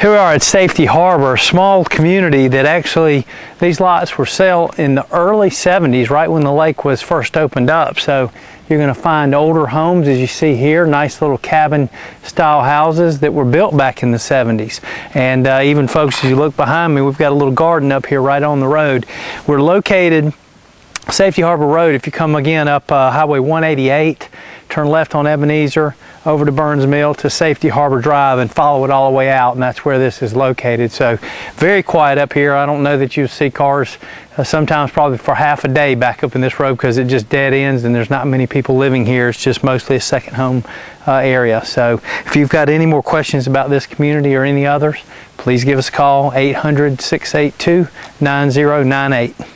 Here we are at Safety Harbor, a small community that actually, these lots were sold in the early 70s, right when the lake was first opened up. So you're going to find older homes, as you see here, nice little cabin style houses that were built back in the 70s. And even folks, as you look behind me, we've got a little garden up here right on the road. We're located Safety Harbor Road. If you come again up Highway 188, turn left on Ebenezer, over to Burns Mill to Safety Harbor Drive, and follow it all the way out, and that's where this is located. So very quiet up here. I don't know that you'll see cars sometimes probably for half a day back up in this road, because it just dead ends and there's not many people living here. It's just mostly a second home area. So if you've got any more questions about this community or any others, please give us a call, 800-682-9098.